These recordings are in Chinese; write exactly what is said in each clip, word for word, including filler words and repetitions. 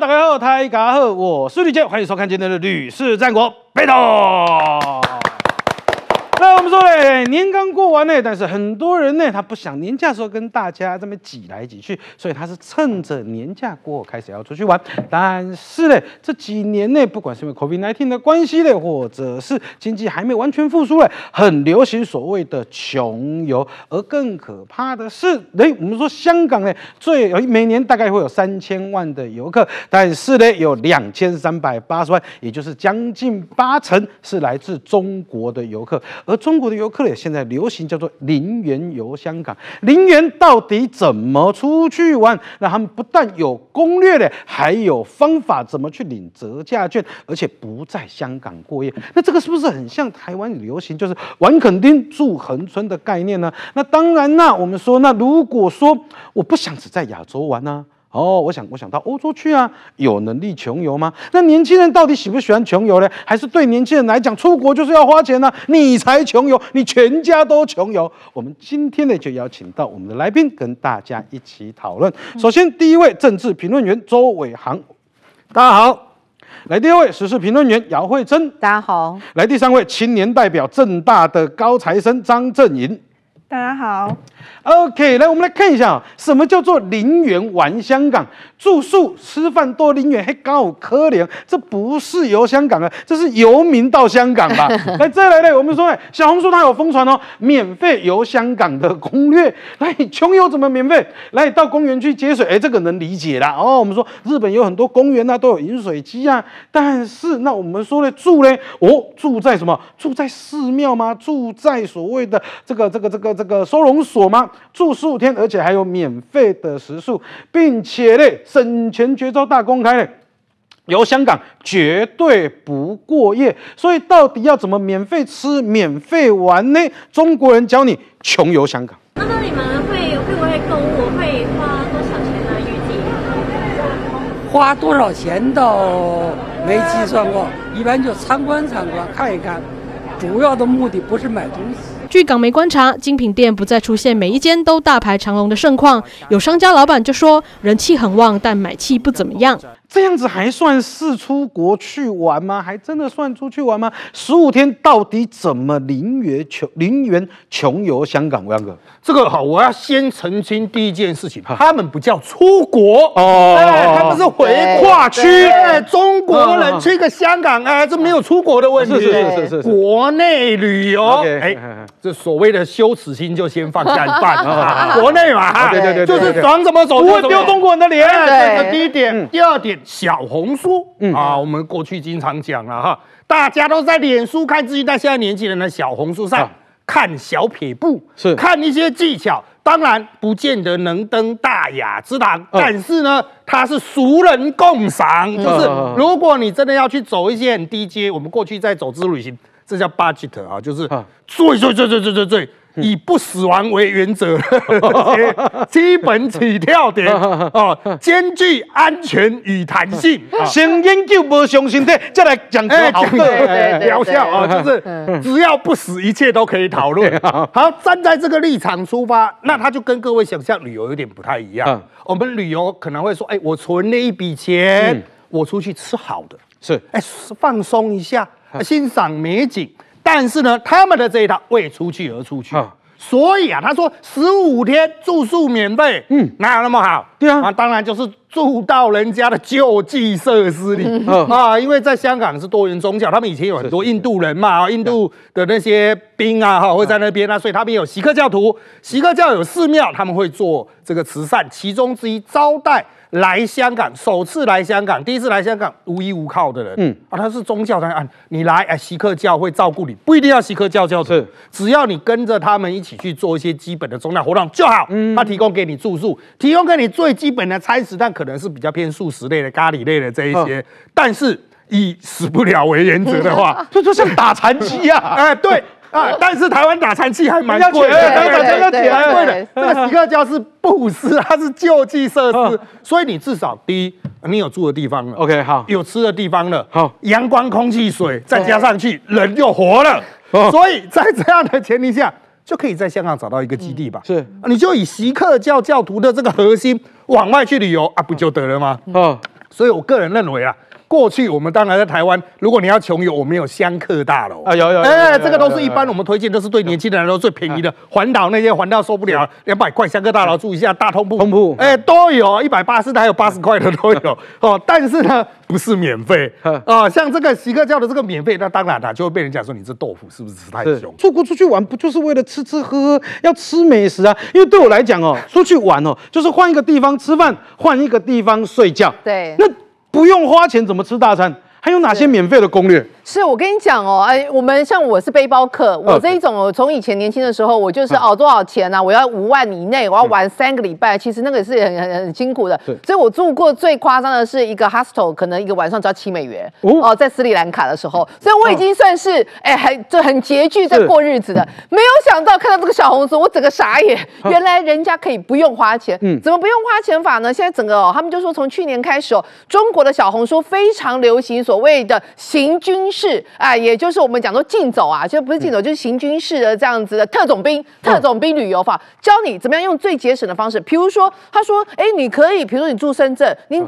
Hello， 大家好，大家好，我是吕健，欢迎收看今天的《吕氏战国北斗》。那我们说嘞，年刚过完呢，但是很多人呢，他不想年假的时候跟大家这么挤来挤去，所以他是趁着年假过后开始要出去玩。但是呢，这几年呢，不管是因为 COVID 十九 的关系呢，或者是经济还没完全复苏嘞，很流行所谓的穷游。而更可怕的是，哎，我们说香港呢，最每年大概会有三千万的游客，但是呢，有两千三百八十万，也就是将近八成是来自中国的游客。 而中国的游客呢，现在流行叫做零元游香港。零元到底怎么出去玩？那他们不但有攻略呢，还有方法怎么去领折价券，而且不在香港过夜。那这个是不是很像台湾流行就是玩垦丁住恒春的概念呢？那当然啦，我们说，那如果说我不想只在亚洲玩呢、啊？ 哦，我想我想到欧洲去啊，有能力穷游吗？那年轻人到底喜不喜欢穷游呢？还是对年轻人来讲，出国就是要花钱呢、啊？你才穷游，你全家都穷游。我们今天呢，就邀请到我们的来宾跟大家一起讨论。首先，第一位政治评论员周伟航，大家好。 来第二位时事评论员姚慧珍，大家好。来第三位青年代表政大的高材生张正营。 大家好 ，OK， 来我们来看一下、哦，什么叫做零元玩香港？住宿、吃饭都零元，还搞可怜，这不是游香港啊，这是游民到香港吧？来，再来呢，我们说，哎，小红书它有疯传哦，免费游香港的攻略。来，穷游怎么免费？来，到公园去接水，哎，这个能理解啦。哦，我们说日本有很多公园啊，都有饮水机啊，但是那我们说的住呢？哦，住在什么？住在寺庙吗？住在所谓的这个这个这个。 这个收容所吗？住十五天，而且还有免费的食宿，并且嘞，省钱绝招大公开嘞，游香港绝对不过夜。所以到底要怎么免费吃、免费玩呢？中国人教你穷游香港。那么你们会会不会购物？会花多少钱呢？预计花多少钱倒没计算过，一般就参观参观，看一看。 主要的目的不是买东西。据港媒观察，精品店不再出现每一间都大排长龙的盛况，有商家老板就说人气很旺，但买气不怎么样。这样子还算是出国去玩吗？还真的算出去玩吗？十五天到底怎么零元穷零元穷游香港？我杨哥，这个好，我要先澄清第一件事情，他们不叫出国哦，哎，他们是回跨区，哎，中国人去个香港，哎，这没有出国的问题，是是是是是国。 国内旅游，哎，这所谓的羞耻心就先放下一半啊。国内嘛，对对对，就是想怎么走不会丢中国人的脸。这是第一点，第二点，小红书啊，我们过去经常讲了哈，大家都在脸书看资讯，但现在年轻人的小红书上看小撇步，是看一些技巧，当然不见得能登大雅之堂，但是呢，它是熟人共赏，就是如果你真的要去走一些很低阶，我们过去在走自助旅行。 这叫 budget 啊，就是最最最最最最最以不死亡为原则，基本起跳点哦，兼具安全与弹性。先研究不相信的，再来讲个好的疗效啊，就是只要不死，一切都可以讨论。好，站在这个立场出发，那他就跟各位想象旅游有点不太一样。我们旅游可能会说，哎，我存了一笔钱，我出去吃好的，是哎放松一下。 欣赏美景，但是呢，他们的这一套为出去而出去，啊、所以啊，他说十五天住宿免费，嗯，哪有那么好？对啊，啊，当然就是住到人家的救济设施里、嗯、啊，因为在香港是多元宗教，他们以前有很多印度人嘛，印度的那些兵啊，哈，会在那边啊，所以他们有锡克教徒，锡克教有寺庙，他们会做这个慈善，其中之一招待。 来香港，首次来香港，第一次来香港无依无靠的人，嗯啊，他是宗教上啊，你来哎，锡克教会照顾你，不一定要锡克教教徒，只要你跟着他们一起去做一些基本的宗教活动就好。嗯，他提供给你住宿，提供给你最基本的餐食，但可能是比较偏素食类的、咖喱类的这一些，嗯、但是以死不了为原则的话，这就像打残疾啊，哎，对。 啊！但是台湾打餐器还蛮贵的，台湾打餐器还蛮贵的。这个锡克教是布施，它是救济设施，所以你至少第一，你有住的地方了 ，OK， 好，有吃的地方了，好，阳光、空气、水，再加上去，人又活了。所以在这样的前提下，就可以在香港找到一个基地吧。是，你就以锡克教教徒的这个核心往外去旅游啊，不就得了吗？嗯。所以我个人认为啊，过去我们当然在台湾，如果你要穷游，我们有香客大楼啊，有有，哎，这个都是一般我们推荐，都是对年轻人来说最便宜的。环岛那些环到受不了，两百块香客大楼住一下，大通铺，通铺，哎，都有，一百八十的还有八十块的都有哦。但是呢，不是免费啊，像这个锡克教的这个免费，那当然啦，就会被人讲说你这豆腐是不是吃太凶？出国出去玩不就是为了吃吃喝喝，要吃美食啊？因为对我来讲哦，出去玩哦，就是换一个地方吃饭，换一个地方睡觉，对，那。 不用花钱怎么吃大餐？还有哪些免费的攻略？ 是我跟你讲哦，哎，我们像我是背包客，我这一种哦，从以前年轻的时候，我就是哦多少钱呢？我要五万以内，我要玩三个礼拜，其实那个也是很很很辛苦的。所以我住过最夸张的是一个 hostel， 可能一个晚上只要七美元哦，在斯里兰卡的时候，所以我已经算是哎很就很拮据在过日子的。没有想到看到这个小红书，我整个傻眼，原来人家可以不用花钱。嗯，怎么不用花钱法呢？现在整个哦，他们就说从去年开始哦，中国的小红书非常流行所谓的行军。 是啊，也就是我们讲说竞走啊，就不是竞走，就是行军式的这样子的特种兵、特种兵旅游法，教你怎么样用最节省的方式。比如说，他说，哎，你可以，比如说你住深圳，你。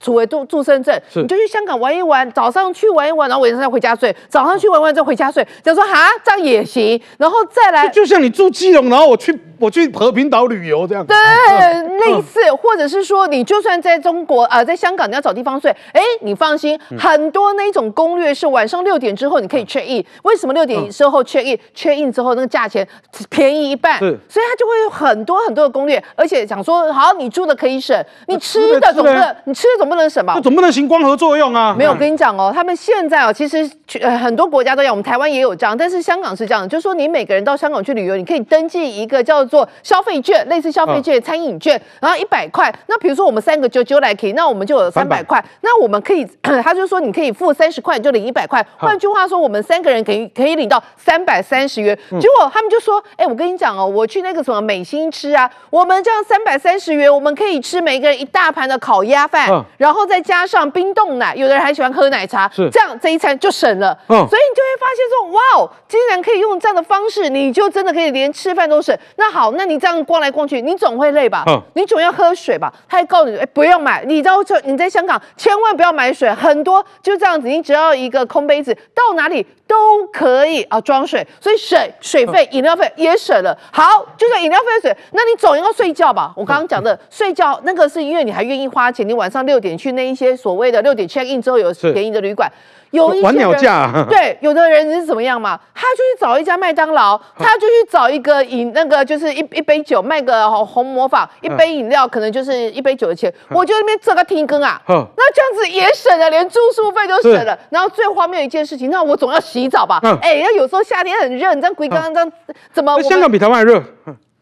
除非住住深圳，你就去香港玩一玩，早上去玩一玩，然后晚上再回家睡，早上去玩玩再回家睡。他说哈，这样也行，然后再来，就像你住基隆，然后我去我去和平岛旅游这样。对，嗯、类似，或者是说你就算在中国啊、呃，在香港你要找地方睡，哎，你放心，嗯、很多那种攻略是晚上六点之后你可以 check in、嗯。为什么六点之后 check in？check in 之后那个价钱便宜一半，所以他就会有很多很多的攻略，而且想说好，你住的可以省，你吃的总不能，你吃的总不能。 不能什么？总不能行光合作用啊！没有，我跟你讲哦，他们现在哦，其实、呃、很多国家都要，我们台湾也有这样，但是香港是这样，就是说你每个人到香港去旅游，你可以登记一个叫做消费券，类似消费券、嗯、餐饮券，然后一百块。那比如说我们三个九九来可以，那我们就有三百块。那我们可以，他就说你可以付三十块，你就领一百块。换句话说，我们三个人可以可以领到三百三十元。嗯、结果他们就说，哎，我跟你讲哦，我去那个什么美心吃啊，我们这样三百三十元，我们可以吃每个人一大盘的烤鸭饭。嗯 然后再加上冰冻奶，有的人还喜欢喝奶茶，这样这一餐就省了。嗯，所以你就会发现说，哇哦，竟然可以用这样的方式，你就真的可以连吃饭都省。那好，那你这样逛来逛去，你总会累吧？嗯，你总要喝水吧？他还告诉你，哎，不要买。你到这，你在香港千万不要买水，很多就这样子，你只要一个空杯子，到哪里都可以啊装水，所以水水费、饮料费也省了。好，就算饮料费水，那你总要睡觉吧？我刚刚讲的、嗯、睡觉那个是因为你还愿意花钱，你晚上六点。 去那一些所谓的六点 check in 之后有便宜的旅馆，有一些玩鸟架、啊，对，有的人是怎么样嘛？他就去找一家麦当劳，他就去找一个饮那个就是一一杯酒卖个红魔坊，一杯饮料可能就是一杯酒的钱。我就那边这个停更啊，那这样子也省了，连住宿费都省了。然后最荒谬一件事情，那我总要洗澡吧？哎，那有时候夏天很热，你这样鬼刚刚怎么？香港比台湾还热。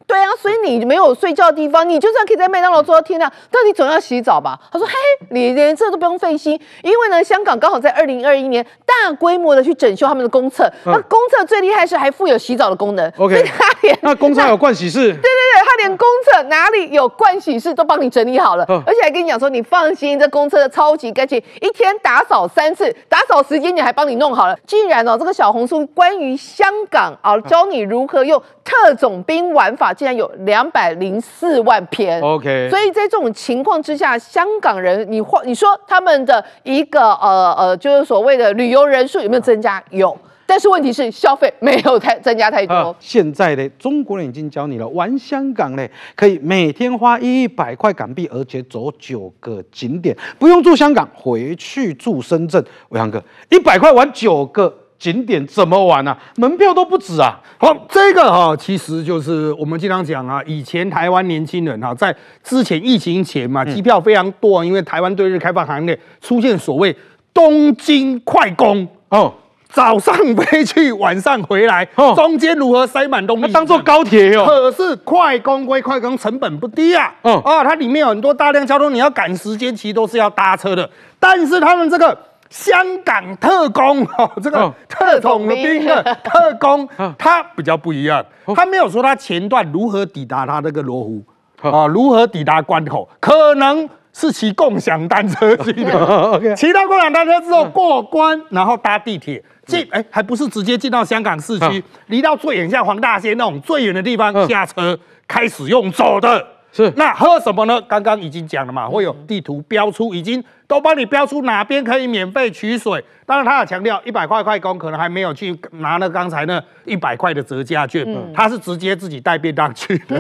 对啊，所以你没有睡觉的地方，你就算可以在麦当劳做到天亮，但你总要洗澡吧？他说：“嘿，你连这都不用费心，因为呢，香港刚好在二零二一年大规模的去整修他们的公厕，嗯、那公厕最厉害是还附有洗澡的功能。OK， 所以他连那公厕有盥洗室，对对对，他连公厕哪里有盥洗室都帮你整理好了，嗯、而且还跟你讲说，你放心，这公厕超级干净，一天打扫三次，打扫时间你还帮你弄好了。竟然哦，这个小红书关于香港啊，教你如何用特种兵玩法。 竟然有两百零四万篇 ，OK， 所以在这种情况之下，香港人，你换你说他们的一个呃呃，就是所谓的旅游人数有没有增加？有，但是问题是消费没有太增加太多。呃、现在呢，中国人已经教你了，玩香港呢，可以每天花一百块港币，而且走九个景点，不用住香港，回去住深圳。伟航哥，一百块玩九个。 景点怎么玩啊？门票都不止啊！好，这个哈、哦，其实就是我们经常讲啊，以前台湾年轻人哈、啊，在之前疫情前嘛，机票非常多、啊，因为台湾对日开放行业出现所谓东京快攻哦。 早上飞去，晚上回来，哦、中间如何塞满东西？当做高铁哟、哦。可是快攻归快攻，成本不低啊。哦、啊，它里面有很多大量交通，你要赶时间，其实都是要搭车的。但是他们这个。 香港特工哦，这个特种的兵的特工，他比较不一样，他没有说他前段如何抵达他这个罗湖啊，如何抵达关口，可能是骑共享单车去的，骑到共享单车之后过关，然后搭地铁进，哎，还不是直接进到香港市区，离到最远像黄大仙那种最远的地方下车，开始用走的。 是，那喝什么呢？刚刚已经讲了嘛，会有地图标出已经都帮你标出哪边可以免费取水。当然，他有强调一百块快工可能还没有去拿那刚才那一百块的折价券，嗯、他是直接自己带便当去，嗯、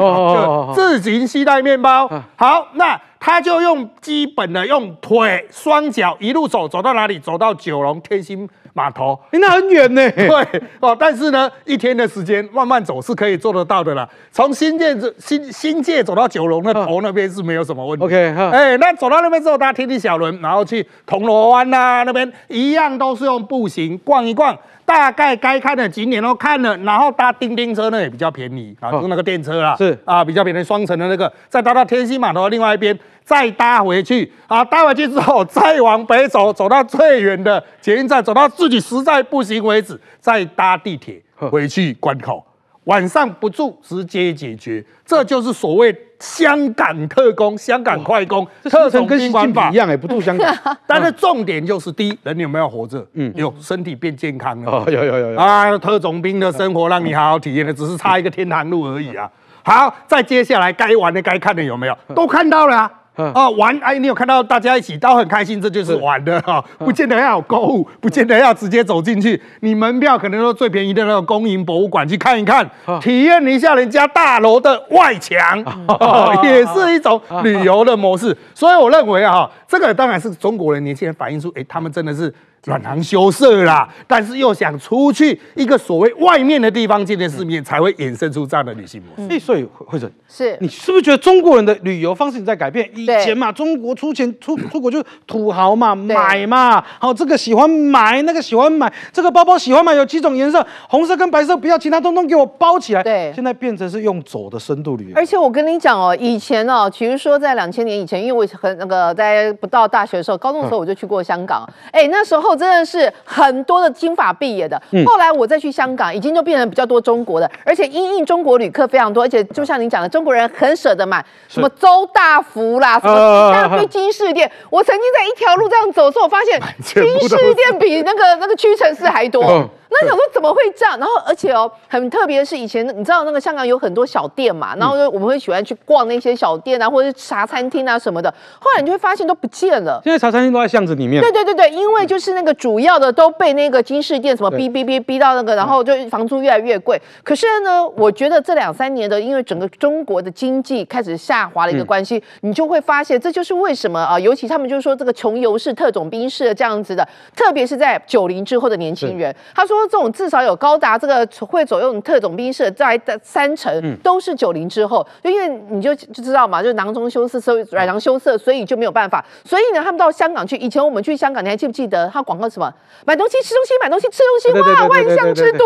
就自行携带面包。嗯、好，那他就用基本的用腿双脚一路走，走到哪里？走到九龙天星码头，欸、那很远呢。对哦，但是呢，一天的时间慢慢走是可以做得到的啦。从新界新新界走到九龙的头那边是没有什么问题。OK， 哎、欸，那走到那边之后，搭天地小轮，然后去铜锣湾呐那边一样都是用步行逛一逛，大概该看的景点都看了，然后搭叮叮车呢也比较便宜啊，就是那个电车啦，是啊，比较便宜，双层的那个，再搭到天星码头的另外一边。再搭回去啊！搭回去之后，再往北走，走到最远的捷运站，走到自己实在不行为止，再搭地铁回去关口。晚上不住，直接解决，这就是所谓香港特工、香港快工、特种兵玩法一样，也不住香港。但是重点就是第一，人有没有活着？嗯，有，身体变健康了。哦，有有有有啊！特种兵的生活让你好好体验了，只是差一个天堂路而已啊！好，再接下来该玩的、该看的有没有？都看到了啊！ 啊、哦，玩哎，你有看到大家一起都很开心，这就是玩的哈、哦，不见得要有购物，不见得要直接走进去，你门票可能都最便宜的那种公营博物馆去看一看，体验一下人家大楼的外墙、哦，也是一种旅游的模式。所以我认为啊，这个当然是中国人年轻人反映出，哎、欸，他们真的是。 软糖羞涩啦，但是又想出去一个所谓外面的地方见见世面，才会衍生出这样的旅行模式。嗯、所以慧准，是你是不是觉得中国人的旅游方式你在改变？以前嘛，中国出钱出出国就是土豪嘛，买嘛，好、哦、这个喜欢买，那个喜欢买，这个包包喜欢买，有几种颜色，红色跟白色不要，其他通通给我包起来。对，现在变成是用走的深度旅游。而且我跟你讲哦，以前哦，比如说在两千年以前，因为我很那个在不到大学的时候，高中的时候我就去过香港，哎、嗯欸，那时候。 真的是很多的金发碧眼的。后来我再去香港，已经就变成比较多中国的，而且因应中国旅客非常多，而且就像您讲的，中国人很舍得买什么周大福啦，什么一大堆金饰店。我曾经在一条路这样走的时候，我发现金饰店比那个那个屈臣氏还多。嗯 那想说怎么会这样？然后而且哦，很特别的是，以前你知道那个香港有很多小店嘛，然后我们会喜欢去逛那些小店啊，或者是茶餐厅啊什么的。后来你就会发现都不见了，现在茶餐厅都在巷子里面。对对对对，因为就是那个主要的都被那个金饰店什么逼逼逼逼到那个，然后就房租越来越贵。可是呢，我觉得这两三年的，因为整个中国的经济开始下滑的一个关系，嗯、你就会发现这就是为什么啊、呃，尤其他们就说这个穷游式、特种兵式这样子的，特别是在九零之后的年轻人，他说。 这种至少有高达这个会走用特种兵式在三成，嗯、都是九零之后，就因为你就就知道嘛，就是囊中羞涩，所以软囊羞涩，所以就没有办法。所以呢，他们到香港去，以前我们去香港，你还记不记得他广告什么？买东西吃东西，买东西吃东西，哇，万象之都。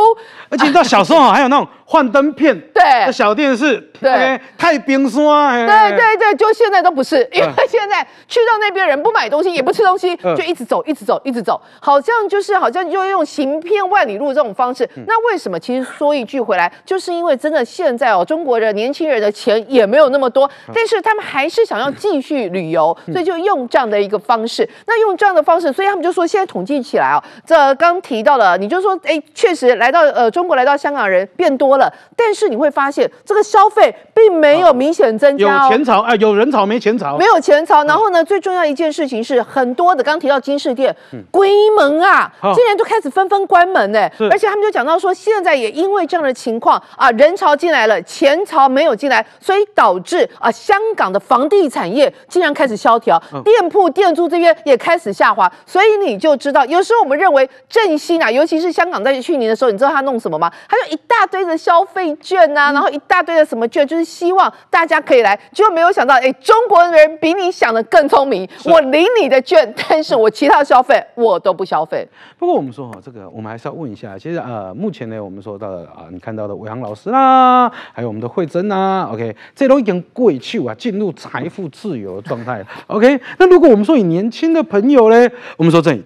而且你知道小时候、啊、还有那种幻灯片，对，小电视，对、欸，太冰山，对对对，就现在都不是，因为现在去到那边人不买东西，也不吃东西，就一直走，一直走，一直走，好像就是好像就用行骗外。 理路这种方式，那为什么？其实说一句回来，就是因为真的现在哦，中国人年轻人的钱也没有那么多，但是他们还是想要继续旅游，所以就用这样的一个方式。那用这样的方式，所以他们就说，现在统计起来哦，这刚提到了，你就说，哎，确实来到呃中国来到香港人变多了，但是你会发现这个消费并没有明显增加、哦啊，有钱潮啊、呃，有人潮没钱潮，没有钱潮。然后呢，最重要一件事情是，很多的刚提到金饰店关门啊，竟然都开始纷纷关门。 对，而且他们就讲到说，现在也因为这样的情况啊，人潮进来了，钱潮没有进来，所以导致啊，香港的房地产业竟然开始萧条，嗯、店铺店租这边也开始下滑。所以你就知道，有时候我们认为振兴啊，尤其是香港在去年的时候，你知道他弄什么吗？他就一大堆的消费券啊，嗯、然后一大堆的什么券，就是希望大家可以来。结果没有想到，哎，中国人比你想的更聪明，我领你的券，但是我其他消费我都不消费。不过我们说哈，这个我们还是要问。 问一下，其实呃，目前呢，我们说到的啊、呃，你看到的伟航老师啦，还有我们的慧珍啊 ，OK， 这都已经过去啊，进入财富自由的状态了 ，OK。那如果我们说以年轻的朋友呢，我们说这里，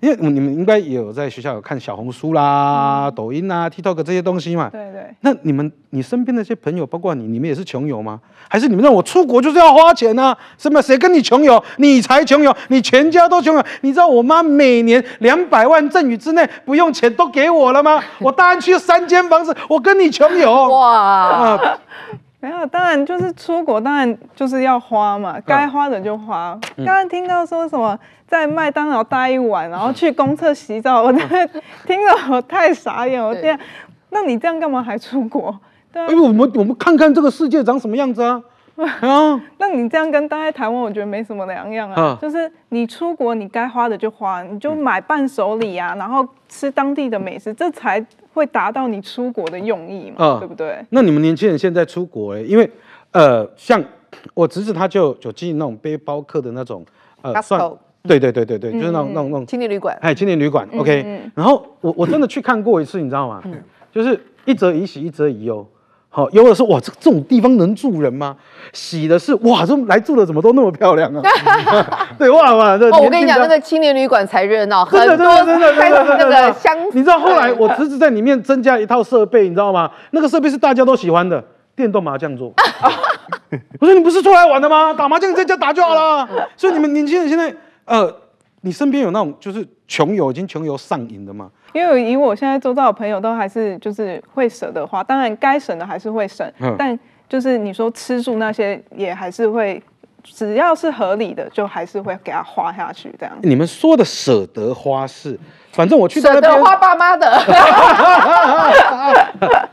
因为你们应该也有在学校有看小红书啦、嗯、抖音啦、TikTok 这些东西嘛，对对。那你们你身边的一些朋友，包括你，你们也是穷游吗？还是你们让我出国就是要花钱啊？什么？谁跟你穷游？你才穷游，你全家都穷游。你知道我妈每年两百万赠与之内不用钱都给我了吗？我大安区三间房子，我跟你穷游哇、呃！没有，当然就是出国，当然就是要花嘛，该花的就花。嗯、刚刚听到说什么在麦当劳待一晚，然后去公厕洗澡，我真的听了我太傻眼，我天，那你这样干嘛还出国？对啊，因为我们我们看看这个世界长什么样子啊。啊，那你这样跟待在台湾，我觉得没什么两样啊。啊就是你出国，你该花的就花，你就买伴手礼啊，然后吃当地的美食，这才会达到你出国的用意嘛，啊、对不对？那你们年轻人现在出国、欸，因为呃，像我侄子他就有进那种背包客的那种呃， Costco 对对对对对，嗯、就是那种那种那种青年旅馆，哎，青年旅馆、嗯、，OK、嗯。然后我我真的去看过一次，你知道吗？嗯、就是一则以喜，一则以忧。好，有的说哇，这这种地方能住人吗？喜的是哇，这来住的怎么都那么漂亮啊！对哇哇，哦，我跟你讲，那个青年旅馆才热闹，很多真的真的那个香。你知道后来我侄子在里面增加一套设备，你知道吗？那个设备是大家都喜欢的电动麻将桌。我说你不是出来玩的吗？打麻将在家打就好了。所以你们年轻人现在，呃，你身边有那种就是穷游已经穷游上瘾的吗？因为以我现在周遭的朋友都还是就是会舍得花，当然该省的还是会省，嗯、但就是你说吃住那些也还是会，只要是合理的就还是会给他花下去这样。你们说的舍得花是，反正我去到那边舍得花爸妈的。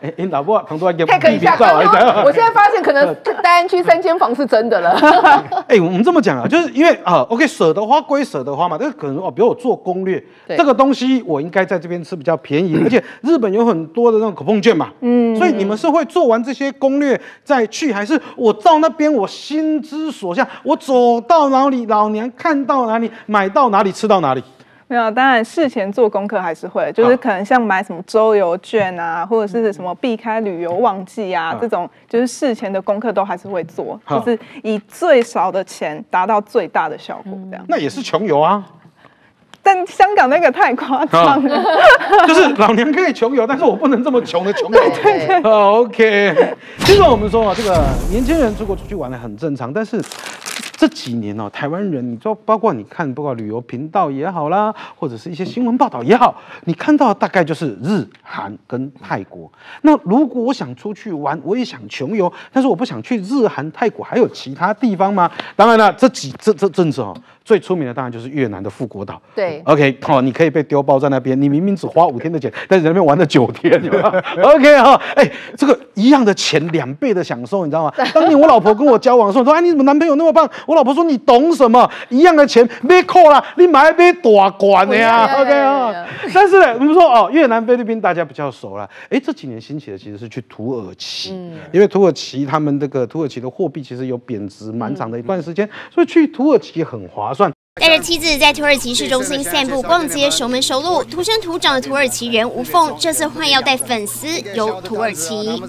哎，你老婆旁边给我比比照一下。我现在发现可能大安区三间房是真的了。哎，我们这么讲啊，就是因为啊 ，OK， 舍得花归舍得花嘛，但是可能哦，比如我做攻略，这个东西我应该在这边吃比较便宜，而且日本有很多的那种coupon券嘛，嗯，所以你们是会做完这些攻略再去，还是我到那边我心之所向，我走到哪里，老娘看到哪里，买到哪里，吃到哪里？没有，当然事前做功课还是会，就是可能像买什么周游券啊，或者是什么避开旅游旺季啊，这种就是事前的功课都还是会做，就是以最少的钱达到最大的效果，这样。那也是穷游啊，但香港那个太夸张了，就是老娘可以穷游，但是我不能这么穷的穷游。对对对 ，OK。其实我们说啊，这个年轻人出国出去玩的很正常，但是。这几年哦，台湾人，你知道，包括你看，包括旅游频道也好啦，或者是一些新闻报道也好，你看到的大概就是日韩跟泰国。那如果我想出去玩，我也想穷游，但是我不想去日韩、泰国，还有其他地方吗？当然了，这几这这阵子哦，最出名的当然就是越南的富国岛。对 ，OK， 好、哦，你可以被丢包在那边，你明明只花五天的钱，但是在那边玩了九天有没有，OK 哈、哦，哎，这个一样的钱，两倍的享受，你知道吗？当年我老婆跟我交往的时候，说，哎，你怎么男朋友那么棒？我老婆说：“你懂什么？一样的钱买扣啦，你买买大罐的呀、啊、，OK 啊。但是呢，我们说哦，越南、菲律宾大家比较熟啦。哎，这几年兴起的其实是去土耳其，嗯、因为土耳其他们这个土耳其的货币其实有贬值蛮长的一段时间，嗯、所以去土耳其很划算。”带着妻子在土耳其市中心散步逛街，熟门熟路。土生土长的土耳其人吴凤这次换要带粉丝游土耳其。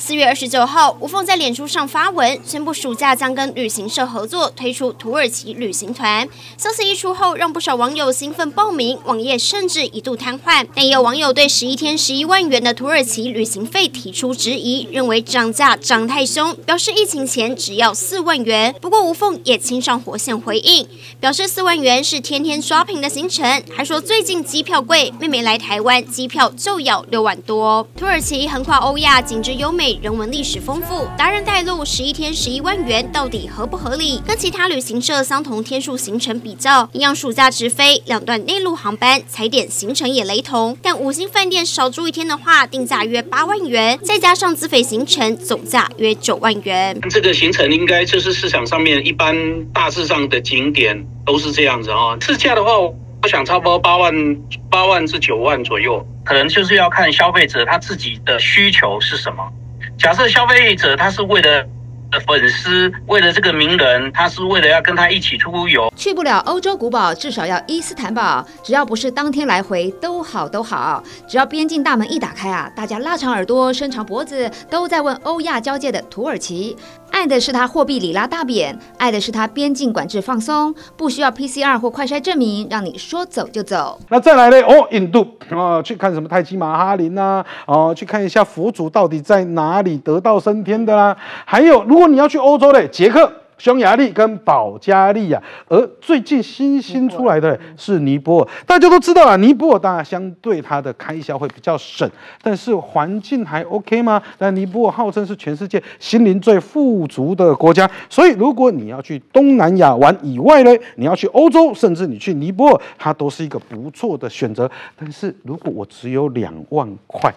四月二十九号，吴凤在脸书上发文，宣布暑假将跟旅行社合作推出土耳其旅行团。消息一出后，让不少网友兴奋报名，网页甚至一度瘫痪。但也有网友对十一天十一万元的土耳其旅行费提出质疑，认为涨价涨太凶，表示疫情前只要四万元。不过吴凤也亲上火线回应，表示四万元是天天shopping的行程，还说最近机票贵，妹妹来台湾机票就要六万多。土耳其横跨欧亚，景致优美。人文历史丰富，达人带路，十一天十一万元到底合不合理？跟其他旅行社相同天数行程比较，一样暑假直飞，两段内陆航班，踩点行程也雷同，但五星饭店少住一天的话，定价约八万元，再加上自费行程，总价约九万元。这个行程应该就是市场上面一般大致上的景点都是这样子啊、哦，自驾的话。我想差不多八万、八万至九万左右，可能就是要看消费者他自己的需求是什么。假设消费者他是为了粉丝，为了这个名人，他是为了要跟他一起出游，去不了欧洲古堡，至少要伊斯坦堡，只要不是当天来回都好都好。只要边境大门一打开啊，大家拉长耳朵、伸长脖子，都在问欧亚交界的土耳其。爱的是它货币里拉大贬，爱的是它边境管制放松，不需要 P C R 或快筛证明，让你说走就走。那再来呢？哦，印度啊、呃，去看什么泰姬玛哈林呐、啊，哦、呃，去看一下佛祖到底在哪里得道升天的啦、啊。还有，如果你要去欧洲嘞，捷克匈牙利跟保加利亚，而最近新兴出来的是尼泊尔。大家都知道啊，尼泊尔当然相对它的开销会比较省，但是环境还 OK 吗？但尼泊尔号称是全世界心灵最富足的国家，所以如果你要去东南亚玩以外呢，你要去欧洲，甚至你去尼泊尔，它都是一个不错的选择。但是如果我只有两万块，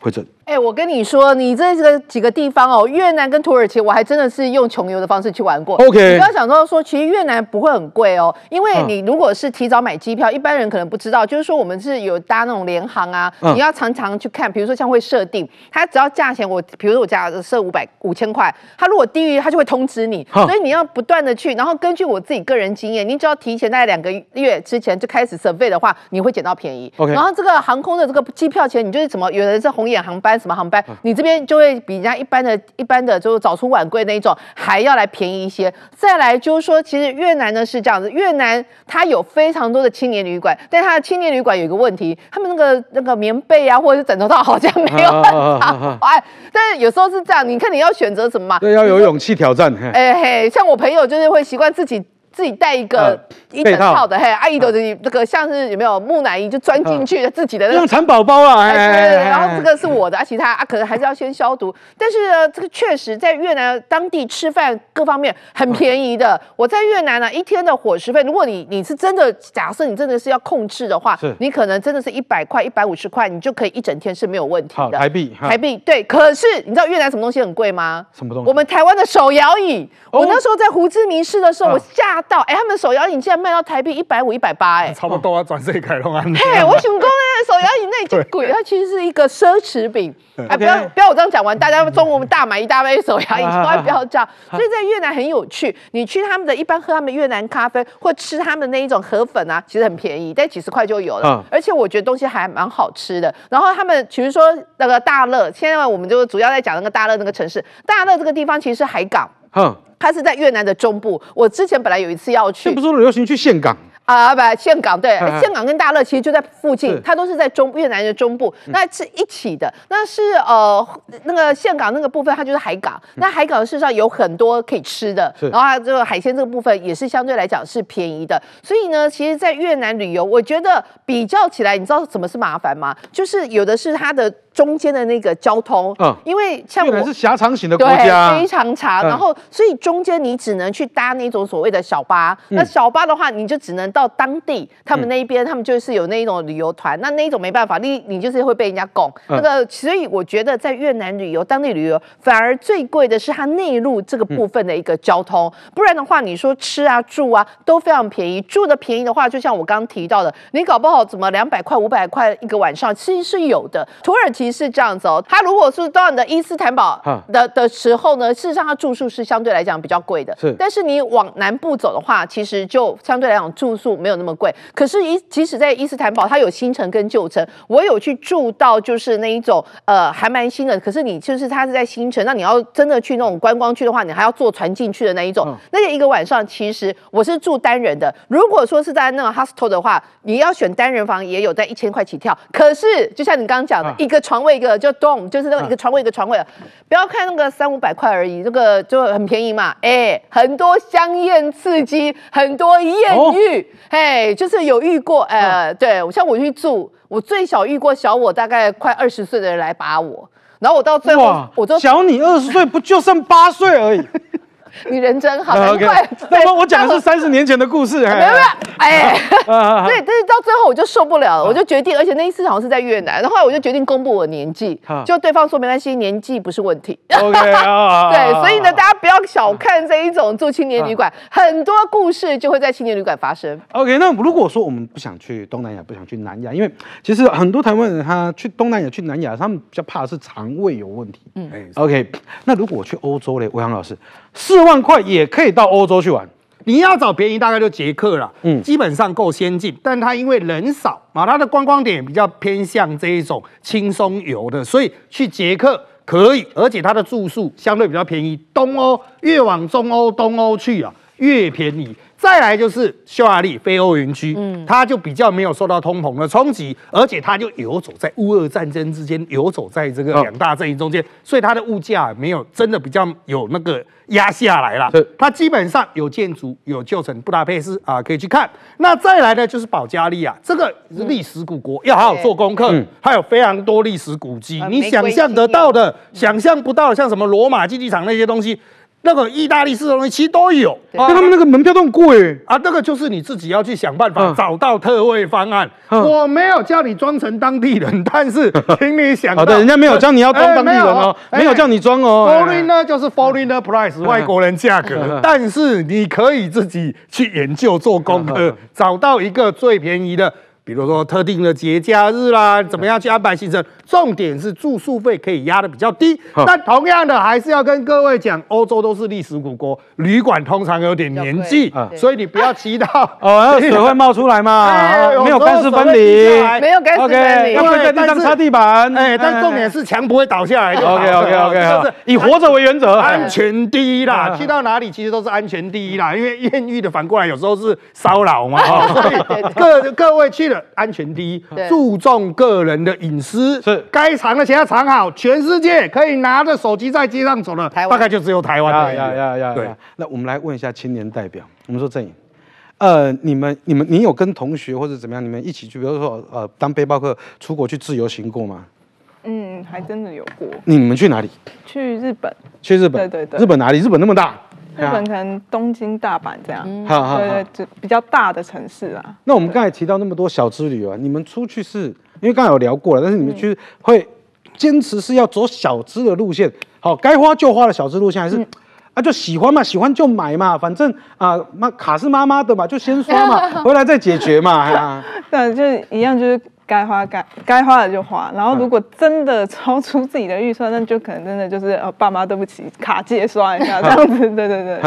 慧珍。 哎、欸，我跟你说，你这个几个地方哦，越南跟土耳其，我还真的是用穷游的方式去玩过。OK， 你不要想到说，其实越南不会很贵哦，因为你如果是提早买机票，嗯、一般人可能不知道，就是说我们是有搭那种联航啊，嗯、你要常常去看，比如说像会设定，它只要价钱我，我比如说我假设五百五千块，它如果低于，它就会通知你，嗯、所以你要不断的去，然后根据我自己个人经验，你只要提前大概两个月之前就开始 survey 的话，你会捡到便宜。OK， 然后这个航空的这个机票钱，你就是什么，有人是红眼航班。 什么航班？你这边就会比人家一般的、一般的，就是早出晚归那一种，还要来便宜一些。再来就是说，其实越南呢是这样子，越南它有非常多的青年旅馆，但它的青年旅馆有一个问题，他们那个那个棉被啊，或者是枕头套好像没有很好哎。但是有时候是这样，你看你要选择什么嘛？对，要有勇气挑战。哎嘿，像我朋友就是会习惯自己。 自己带一个一整套的，嘿，阿姨都是那个像是有没有木乃伊就钻进去自己的那个蚕宝宝啊，哎，对对对，然后这个是我的，啊，其他啊可能还是要先消毒，但是呢，这个确实在越南当地吃饭各方面很便宜的。我在越南呢，一天的伙食费，如果你你是真的假设你真的是要控制的话，你可能真的是一百块、一百五十块，你就可以一整天是没有问题的。台币，台币，对。可是你知道越南什么东西很贵吗？什么东西？我们台湾的手摇椅，我那时候在胡志明市的时候，我下。 到哎、欸，他们手摇椅竟然卖到台币一百五、一百八，哎，差不多啊，转世改龙啊。嘿，我想讲那手摇椅那已经贵，它其实是一个奢侈品。哎，不要不要，我这样讲完，大家中国大买一大杯手摇椅，千万不要这样。所以在越南很有趣，你去他们的一般喝他们越南咖啡或吃他们那一种河粉啊，其实很便宜，但几十块就有了。嗯、而且我觉得东西还蛮好吃的。然后他们比如说那个大乐，现在我们就主要在讲那个大乐那个城市。大乐这个地方其实是海港。嗯 它是在越南的中部。我之前本来有一次要去，这不是流行去岘港啊？不，岘港对，岘港跟大乐其实就在附近，它都是在中越南的中部，那是一起的。那是呃那个岘港那个部分，它就是海港。那海港事实上有很多可以吃的，然后它这个海鲜这个部分也是相对来讲是便宜的。所以呢，其实，在越南旅游，我觉得比较起来，你知道什么是麻烦吗？就是有的是它的。 中间的那个交通，嗯，因为像我是狭长型的国家，对，非常长，嗯、然后所以中间你只能去搭那种所谓的小巴。嗯、那小巴的话，你就只能到当地他们那一边，嗯、他们就是有那一种旅游团，那那一种没办法，你你就是会被人家拱。嗯、那个，所以我觉得在越南旅游、当地旅游，反而最贵的是它内陆这个部分的一个交通，嗯、不然的话，你说吃啊、住啊都非常便宜。住的便宜的话，就像我刚刚提到的，你搞不好怎么两百块、五百块一个晚上，其实是有的。土耳其。 其实是这样子哦，他如果是到你的伊斯坦堡的的时候呢，事实上他住宿是相对来讲比较贵的。是，但是你往南部走的话，其实就相对来讲住宿没有那么贵。可是，即使在伊斯坦堡，它有新城跟旧城，我有去住到就是那一种呃还蛮新的。可是你就是它是在新城，那你要真的去那种观光区的话，你还要坐船进去的那一种。嗯、那个一个晚上，其实我是住单人的。如果说是在那种 hostel 的话，你要选单人房也有在一千块起跳。可是就像你刚刚讲的，嗯、一个。 床位一个就咚，就是那个一个床位一个床位，不要看那个三五百块而已，那个就很便宜嘛。哎，很多香艳刺激，很多艳遇，哎，就是有遇过。呃，对，像我去住，我最小遇过小我大概快二十岁的人来把我，然后我到最后，我都小你二十岁，不就剩八岁而已。你人真好，难怪。那么我讲的是三十年前的故事，没有没有，哎，对，但是到最后我就受不了了，我就决定，而且那一次好像是在越南，然后我就决定公布我年纪，就对方说没关系，年纪不是问题。OK 啊，对，所以呢，大家不要小看这一种住青年旅馆，很多故事就会在青年旅馆发生。OK， 那如果说我们不想去东南亚，不想去南亚，因为其实很多台湾人他去东南亚、去南亚，他们比较怕的是肠胃有问题。嗯 ，OK， 那如果我去欧洲嘞，魏航老师是。 四万块也可以到欧洲去玩，你要找便宜大概就捷克啦，嗯，基本上够先进，但它因为人少嘛，它的观光点比较偏向这一种轻松游的，所以去捷克可以，而且它的住宿相对比较便宜。东欧越往中欧、东欧去啊，越便宜。再来就是匈牙利非欧元区，嗯，它就比较没有受到通膨的冲击，而且它就游走在乌俄战争之间，游走在这个两大阵营中间，所以它的物价没有真的比较有那个压下来啦。它基本上有建筑，有旧城布达佩斯啊，可以去看。那再来呢，就是保加利亚这个历史古国，要好好做功课，嗯、它有非常多历史古迹，嗯、你想象得到的、嗯、想象不到的，像什么罗马竞技场那些东西。 那个意大利式的东西其实都有，但他们那个门票都很贵啊。那个就是你自己要去想办法找到特惠方案。我没有叫你装成当地人，但是请你想到，好的，人家没有叫你要装当地人哦，没有叫你装哦。Foreigner 就是 Foreigner price， 外国人价格，但是你可以自己去研究做功课，找到一个最便宜的。 比如说特定的节假日啦，怎么样去安排行程？重点是住宿费可以压得比较低。但同样的，还是要跟各位讲，欧洲都是历史古国，旅馆通常有点年纪，所以你不要期待哦，水会冒出来嘛，没有干湿分离，没有干湿分离，要不在地上擦地板。哎，但重点是墙不会倒下来。OK OK OK， 就是以活着为原则，安全第一啦。去到哪里其实都是安全第一啦，因为艳遇的反过来有时候是骚扰嘛，所以各各位去。 安全第一，注重个人的隐私。是，该藏的钱要藏好。全世界可以拿着手机在街上走的，大概就只有台湾了。呀呀呀！对，那我们来问一下青年代表，我们说正颖，呃，你们、你们、你有跟同学或者怎么样，你们一起去，比如说呃，当背包客出国去自由行过吗？嗯，还真的有过。你们去哪里？去日本。去日本？对对对。日本哪里？日本那么大。 日本可能东京、大阪这样，嗯、对对，就比较大的城市啊。那我们刚才提到那么多小之旅啊，你们出去是因为刚才有聊过了，但是你们去会坚持是要走小资的路线，好，该花就花的小资路线，还是、嗯、啊就喜欢嘛，喜欢就买嘛，反正啊妈卡是妈妈的嘛，就先刷嘛，回来再解决嘛。啊、对，就是一样就是。 该花该该花的就花，然后如果真的超出自己的预算，那就可能真的就是呃、哦，爸妈对不起，卡借刷一下这样子，对对对。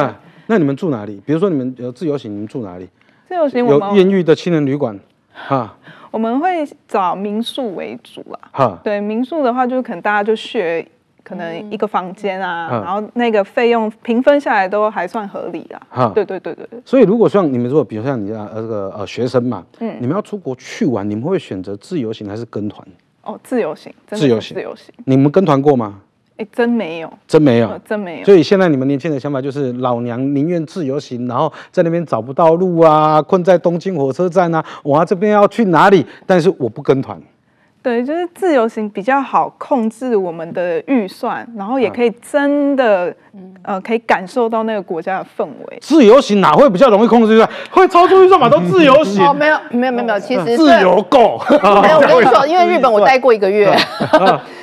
那你们住哪里？比如说你们有自由行，你们住哪里？自由行我们有艳遇的青年旅馆，哈。我们会找民宿为主啦，哈。对民宿的话，就是可能大家就share。 可能一个房间啊，嗯、然后那个费用平分下来都还算合理啦。啊、嗯，对对对对对。所以如果像你们如果比如像你啊呃这个呃学生嘛，嗯，你们要出国去玩，你们会选择自由行还是跟团？哦，自由行，真的自由行，自由行。你们跟团过吗？哎，真没有，真没有，真没有。所以现在你们年轻人的想法就是老娘宁愿自由行，然后在那边找不到路啊，困在东京火车站啊，我这边要去哪里？但是我不跟团。 对，就是自由行比较好控制我们的预算，然后也可以真的，嗯、呃，可以感受到那个国家的氛围。自由行哪会比较容易控制预算？会超出预算嘛？都自由行。哦，没有，没有，没有，没有，其实自由购。没有，我跟你说，因为日本我待过一个月。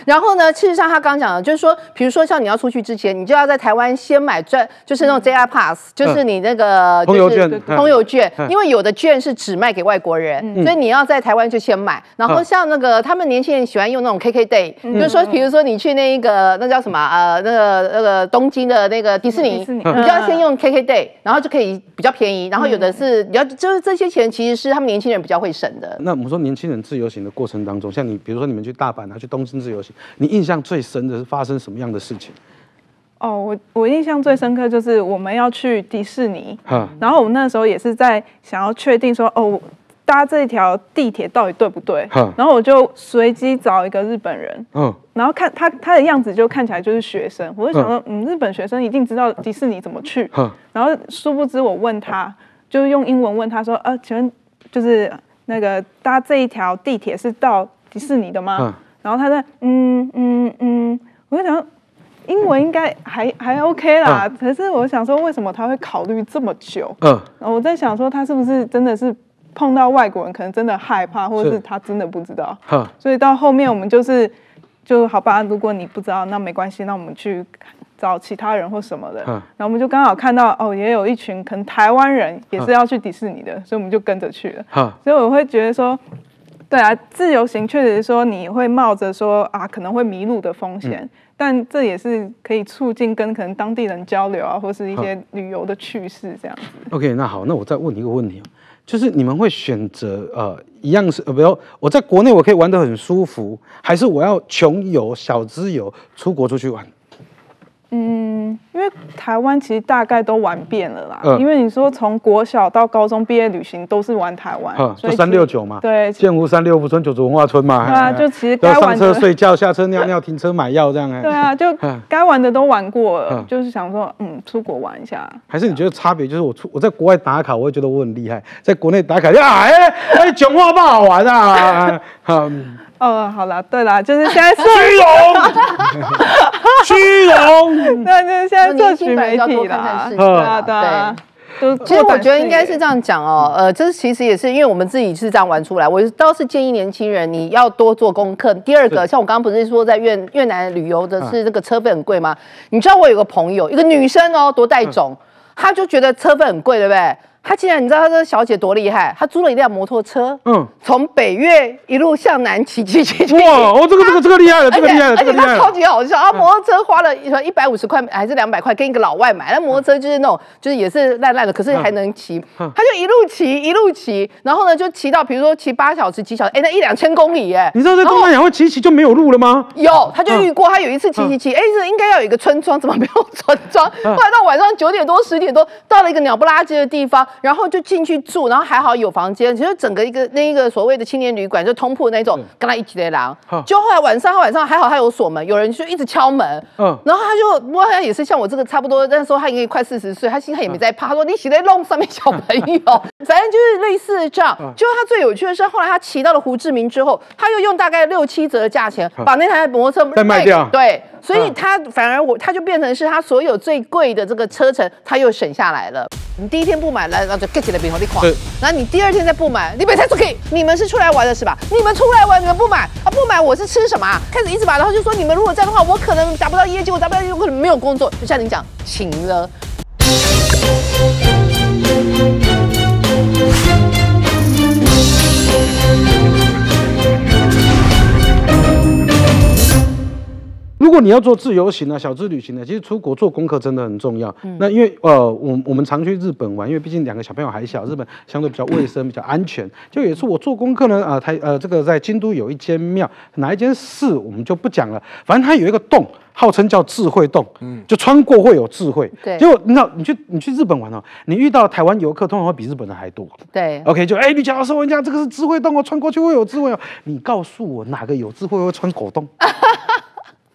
然后呢，事实上他刚讲的，就是说，比如说像你要出去之前，你就要在台湾先买专，就是那种 J R Pass， 就是你那个通邮券，通邮券，因为有的券是只卖给外国人，所以你要在台湾就先买。然后像那个他。 他们年轻人喜欢用那种 K K Day，、嗯、就是说，比如说你去那个那叫什么呃，那个那个东京的那个迪士尼，嗯、你就要先用 K K Day， 然后就可以比较便宜。然后有的是你要、嗯、就是这些钱其实是他们年轻人比较会省的。那我们说年轻人自由行的过程当中，像你比如说你们去大阪啊，去东京自由行，你印象最深的是发生什么样的事情？ 哦，我我印象最深刻就是我们要去迪士尼，嗯、然后我们那时候也是在想要确定说哦。 搭这条地铁到底对不对？然后我就随机找一个日本人，嗯，然后看他他的样子就看起来就是学生，我就想说，嗯，日本学生一定知道迪士尼怎么去，然后殊不知我问他，就是用英文问他说，呃，请问就是那个搭这一条地铁是到迪士尼的吗？嗯、然后他在嗯嗯嗯，我就想。 英文应该还还 OK 啦，嗯、可是我想说，为什么他会考虑这么久？嗯，我在想说，他是不是真的是碰到外国人，可能真的害怕，或者是他真的不知道。嗯、所以到后面我们就是就好吧，如果你不知道，那没关系，那我们去找其他人或什么的。嗯、然后我们就刚好看到哦，也有一群可能台湾人也是要去迪士尼的，嗯、所以我们就跟着去了。嗯、所以我会觉得说。 对啊，自由行确实说你会冒着说啊可能会迷路的风险，嗯、但这也是可以促进跟可能当地人交流啊，或是一些旅游的趣事这样子。OK， 那好，那我再问你一个问题，就是你们会选择呃一样是呃，比如我在国内我可以玩得很舒服，还是我要穷游小资游出国出去玩？嗯，因为台湾其实大概都玩遍了啦。嗯、因为你说从国小到高中毕业旅行都是玩台湾，嗯、所以三六九嘛，对，建湖三六五村九族文化村嘛，对啊，就其实该玩的上车睡觉，下车尿尿，停车买药这样。对啊，就该玩的都玩过了，嗯、就是想说，嗯，出国玩一下。还是你觉得差别就是我出我在国外打卡，我会觉得我很厉害，在国内打卡就哎哎讲话不好玩啊。嗯哦，好啦，对啦，就是现在虚荣，虚荣，对，就是现在社群媒体啦，对啊，对啊。其实我觉得应该是这样讲哦，呃，这其实也是因为我们自己是这样玩出来。我倒是建议年轻人你要多做功课。第二个，像我刚刚不是说在越越南旅游的是那个车费很贵吗？你知道我有个朋友，一个女生哦，多带种，她就觉得车费很贵，对不对？她竟然，你知道她这小姐多厉害？她租了一辆摩托车，嗯，从北越一路向南骑骑骑骑。哇，哦，这个这个这个厉害了，这个厉害了，而且她超级好笑啊！摩托车花了一百五十块还是两百块，跟一个老外买，那摩托车就是那种，就是也是烂烂的，可是还能骑。她就一路骑一路骑，然后呢就骑到，比如说骑八小时、几小时，哎，那一两千公里哎。你知道在东南亚会骑骑就没有路了吗？有，她就遇过，她有一次骑骑骑，哎，这应该要有一个村庄，怎么没有村庄？后来到晚上九点多、十点多，到了一个鸟不拉几的地方。然后就进去住，然后还好有房间，其实整个一个那一个所谓的青年旅馆就通铺那种，跟他一起的狼。就后来晚上，他晚上还好他有锁门，有人就一直敲门。嗯，然后他就，不过他也是像我这个差不多，那时候他应该快四十岁，他心态也没在怕，他说你起来弄上面小朋友，反正就是类似这样。就他最有趣的是，后来他骑到了胡志明之后，他又用大概六七折的价钱把那台摩托车再卖掉。对。所以他反而我他就变成是他所有最贵的这个车程，他又省下来了。你第一天不买来，然后就 get 起来变好的款，然后你第二天再不买，你别再出去。你们是出来玩的是吧？你们出来玩，你们不买啊？不买我是吃什么啊？开始一直买，然后就说你们如果这样的话，我可能达不到业绩，我达不到业绩，我可能没有工作。就像你讲，请了。如果你要做自由行啊、小资旅行呢、啊，其实出国做功课真的很重要。嗯、那因为呃，我我们常去日本玩，因为毕竟两个小朋友还小，日本相对比较卫生、比较安全。就有一次我做功课呢，啊、呃，台呃这个在京都有一间庙，哪一间寺我们就不讲了，反正它有一个洞。号称叫智慧洞，嗯，就穿过会有智慧。对，结果你知道，你去你去日本玩哦，你遇到台湾游客通常会比日本人还多。对 ，OK， 就哎、欸，你讲老师，我跟你讲，这个是智慧洞哦，穿过去会有智慧哦。你告诉我哪个有智慧会穿狗洞？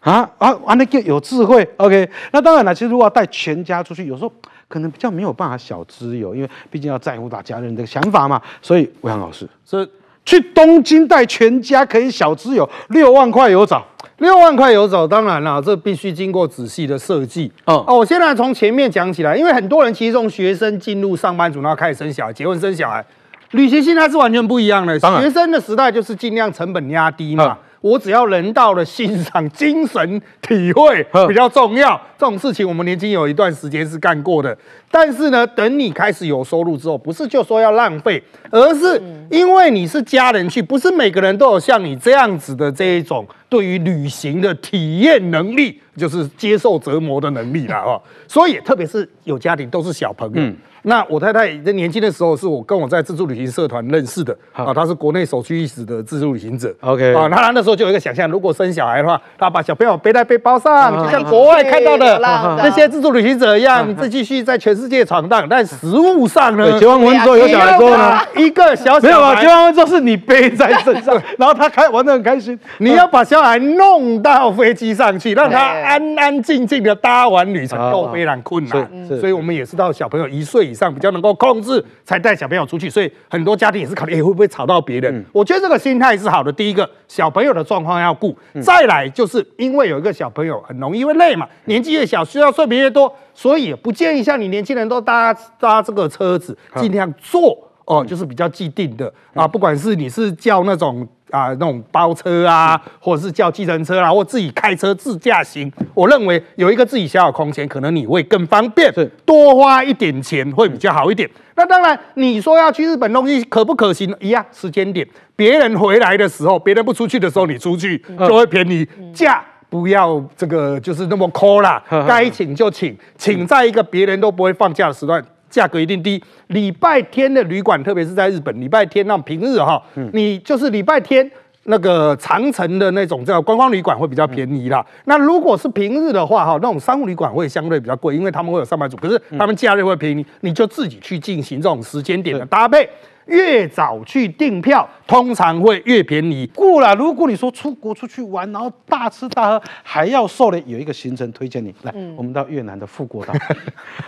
啊啊啊！那个有智慧 ，OK。那当然了，其实如果要带全家出去，有时候可能比较没有办法小资游，因为毕竟要在乎大家人的想法嘛。所以魏航老师，所以去东京带全家可以小资游，六万块有找。六万块有找，当然啦，这必须经过仔细的设计。哦，我现在从前面讲起来，因为很多人其实从学生进入上班族，然后开始生小孩、结婚、生小孩，旅行心态是完全不一样的。学生的时代就是尽量成本压低嘛，嗯、我只要人到了欣赏、精神体会比较重要。嗯、这种事情我们年轻有一段时间是干过的，但是呢，等你开始有收入之后，不是就说要浪费，而是因为你是家人去，不是每个人都有像你这样子的这一种。对于旅行的体验能力，就是接受折磨的能力啦，哈。所以，特别是有家庭都是小朋友。嗯、那我太太在年轻的时候，是我跟我在自助旅行社团认识的啊，她是国内首屈一指的自助旅行者。OK， 啊，那她那时候就有一个想象，如果生小孩的话，她把小朋友背在背包上，啊、就像国外看到的那些自助旅行者一样，自继续在全世界闯荡。但实物上呢，结完婚之后有小孩之后呢，一个小小孩没有啊，结完婚之后是你背在身上，然后他开玩得很开心，你要把小。还弄到飞机上去，让他安安静静的搭完旅程都非常困难，哦、所以我们也是到小朋友一岁以上比较能够控制，才带小朋友出去。所以很多家庭也是考虑、欸、会不会吵到别人。嗯、我觉得这个心态是好的。第一个，小朋友的状况要顾；再来，就是因为有一个小朋友很容易会累嘛，年纪越小需要睡眠越多，所以也不建议像你年轻人都搭搭这个车子，尽量坐哦，就是比较既定的啊，不管是你是叫那种。啊，那种包车啊，或者是叫计程车啦、啊，或自己开车自驾行，我认为有一个自己小小空间，可能你会更方便，多花一点钱会比较好一点。那当然，你说要去日本东西可不可行？一样时间点，别人回来的时候，别人不出去的时候，你出去就会便宜价。不要这个就是那么抠啦，该请就请，请在一个别人都不会放假的时段。价格一定低。礼拜天的旅馆，特别是在日本，礼拜天那平日哈，嗯、你就是礼拜天那个长城的那种叫观光旅馆会比较便宜啦。嗯、那如果是平日的话，哈，那种商务旅馆会相对比较贵，因为他们会有上班族，可是他们假日会便宜，你就自己去进行这种时间点的搭配。越早去订票，通常会越便宜。固啦，如果你说出国出去玩，然后大吃大喝，还要瘦嘞，有一个行程推荐你来，嗯、我们到越南的富国岛。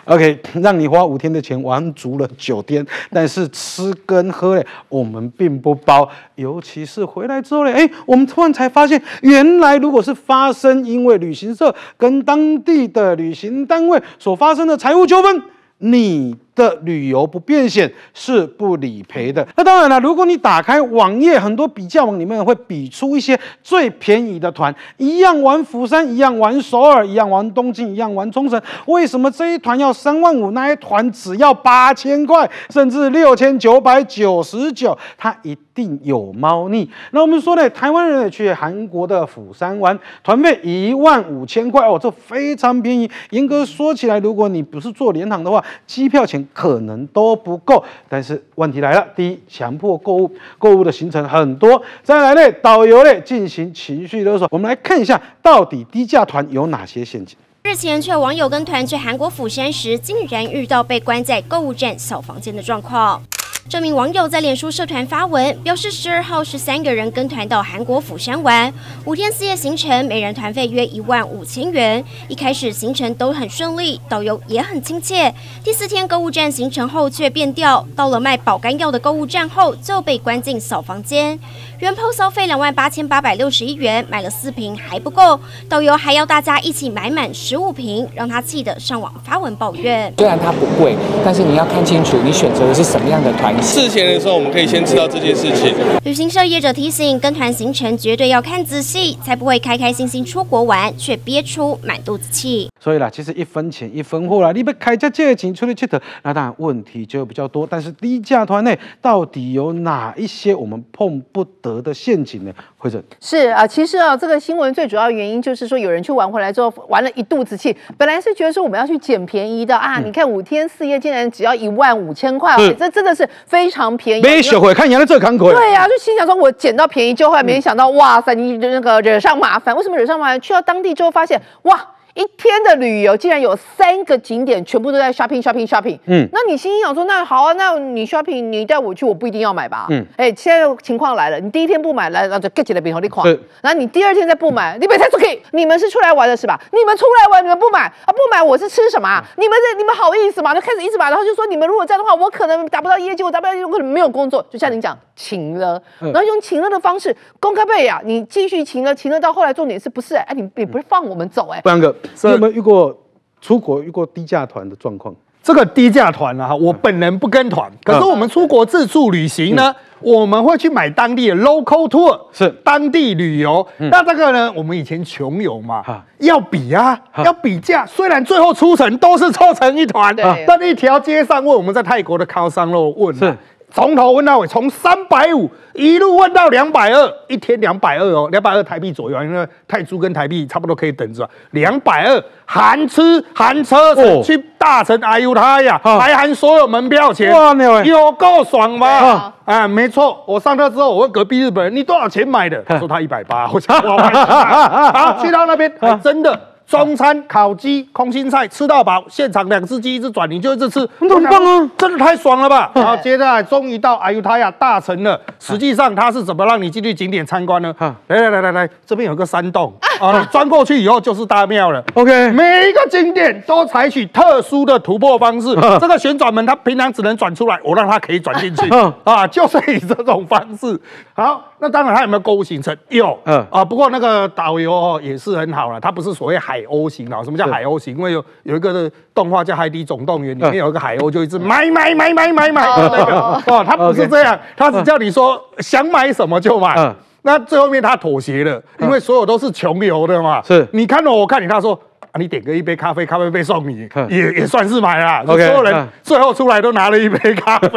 OK， 让你花五天的钱玩足了九天，但是吃跟喝嘞，我们并不包。尤其是回来之后嘞，哎，我们突然才发现，原来如果是发生因为旅行社跟当地的旅行单位所发生的财务纠纷。你的旅游不变现是不理赔的。那当然了，如果你打开网页，很多比价网里面会比出一些最便宜的团，一样玩釜山，一样玩首尔，一样玩东京，一样玩冲绳。为什么这一团要三万五，那一团只要八千块，甚至六千九百九十九？它一定有猫腻。那我们说呢，台湾人也去韩国的釜山玩，团费一万五千块哦，这非常便宜。严格说起来，如果你不是做联航的话，机票钱可能都不够，但是问题来了：第一，强迫购物，购物的行程很多；再来嘞，导游嘞进行情绪勒索。我们来看一下，到底低价团有哪些陷阱。 日前，却有网友跟团去韩国釜山时，竟然遇到被关在购物站小房间的状况。这名网友在脸书社团发文表示，十二号是三个人跟团到韩国釜山玩，五天四夜行程，每人团费约一万五千元。一开始行程都很顺利，导游也很亲切。第四天购物站行程后却变调，到了卖保肝药的购物站后就被关进小房间。 原 P O 消费两万八千八百六十一元，买了四瓶还不够，导游还要大家一起买满十五瓶，让他气得上网发文抱怨。虽然它不贵，但是你要看清楚你选择的是什么样的团。事前的时候，我们可以先知道这件事情。旅行社业者提醒，跟团行程绝对要看仔细，才不会开开心心出国玩，却憋出满肚子气。所以啦，其实一分钱一分货啦，你不开价借钱出去佚佗，那当然问题就比较多。但是低价团内到底有哪一些我们碰不得 的陷阱呢？慧珍是啊，其实啊，这个新闻最主要原因就是说，有人去玩回来之后，玩了一肚子气。本来是觉得说我们要去捡便宜的啊，嗯、你看五天四夜竟然只要一万五千块，嗯、这真的是非常便宜。没学会看人家的这坎坷。对呀、啊，就心想说我捡到便宜就会，没想到、嗯、哇塞，你那个惹上麻烦。为什么惹上麻烦？去到当地之后发现，哇！ 一天的旅游竟然有三个景点全部都在 shopping shopping shopping， 嗯，那你心想说，那好啊，那你 shopping， 你带我去，我不一定要买吧，嗯，哎、欸，现在情况来了，你第一天不买，来，然后就 get 起来比头你狂，然后你第二天再不买，你别太出去，你们是出来玩的是吧？你们出来玩，你们不买啊，不买我是吃什么、啊？嗯、你们这你们好意思吗？就开始一直买，然后就说你们如果这样的话，我可能达不到业绩，我达不到业绩，我可能没有工作，就像你讲情勒，然后用情勒的方式公开背啊，你继续情勒，情勒到后来重点是不是、欸？哎、啊，你你不是放我们走哎、欸？班哥。 所以有没有遇过出国遇过低价团的状况？这个低价团啊，我本人不跟团，可是我们出国自助旅行呢，嗯、我们会去买当地的 local tour， 是当地旅游。嗯、那这个呢，我们以前穷游嘛，啊、要比啊，啊要比价。虽然最后出城都是凑成一团，啊、但一条街上问我们在泰国的靠山路问、啊。 从头问到尾，从三百五一路问到两百二，一天两百二哦，两百二台币左右，因为泰铢跟台币差不多可以等值吧。两百二含吃含车，哦、去大城哎呦他呀，啊、还含所有门票钱，哇，有够爽吗？啊, 啊，没错，我上车之后，我问隔壁日本人，你多少钱买的？他说他一百八，我讲我买的。好，去到那边、啊、真的。 中餐、烤鸡、空心菜吃到饱，现场两只鸡一直转，你就一直吃，很棒啊！真的太爽了吧！好，接下来终于到阿尤塔亚大城了。实际上它是怎么让你进去景点参观呢？来来来来来，这边有个山洞啊，你钻过去以后就是大庙了。OK， 每一个景点都采取特殊的突破方式。这个旋转门它平常只能转出来，我让它可以转进去啊，就是以这种方式。好，那当然它有没有购物行程？有，嗯啊，不过那个导游哦也是很好了，他不是所谓海。 海鸥型啊，什么叫海鸥型？因为有有一个动画叫《海底总动员》，里面有一个海鸥，就一直买买买买买买的那个哦，他不是这样，他只叫你说想买什么就买。那最后面他妥协了，因为所有都是穷游的嘛。是，你看我，我看你，他说啊，你点个一杯咖啡，咖啡杯送你，也也算是买啦。所有人最后出来都拿了一杯咖啡，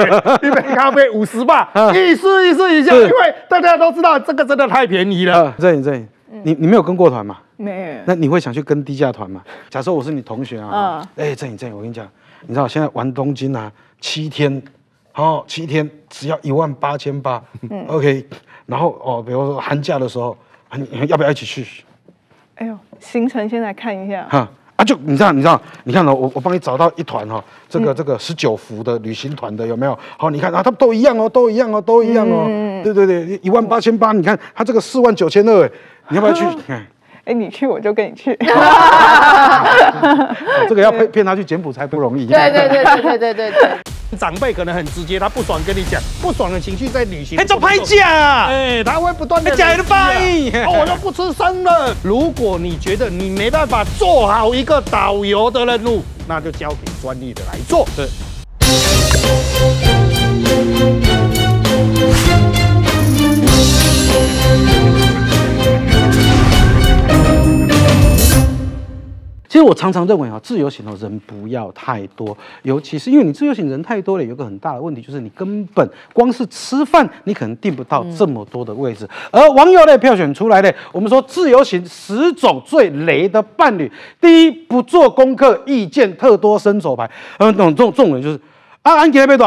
一杯咖啡五十吧，意思意思一下，因为大家都知道这个真的太便宜了。这里这里，你你没有跟过团吗？ 没有，那你会想去跟低价团吗？假设我是你同学啊，哎、嗯，郑颖郑颖，我跟你讲，你知道现在玩东京啊，七天哦，七天只要一万八千八 ，OK。然后哦，比如说寒假的时候，你们要不要一起去？哎呦，行程先来看一下。哈啊，就你这样，你知道，你看哦，我我帮你找到一团哈、哦，这个、嗯、这个十九福的旅行团的有没有？好、哦，你看啊，他们都一样哦，都一样哦，都一样哦。嗯、对对对，一万八千八，你看他这个四万九千二，你要不要去？哎，你去我就跟你去，这个要骗骗他去柬埔寨不容易。对对对对对对对对，长辈可能很直接，他不爽跟你讲，不爽的情绪在旅行。哎，这拍假啊！哎，他会不断的假的翻译。哦，我就不吃生了。如果你觉得你没办法做好一个导游的任务，那就交给专业的来做。对。其实我常常认为啊，自由行的人不要太多，尤其是因为你自由行人太多了，有一个很大的问题就是你根本光是吃饭，你可能订不到这么多的位置。嗯、而网友类票选出来的，我们说自由行十种最雷的伴侣，第一不做功课，意见特多，伸手牌。嗯，这种这种人就是啊，安吉贝多，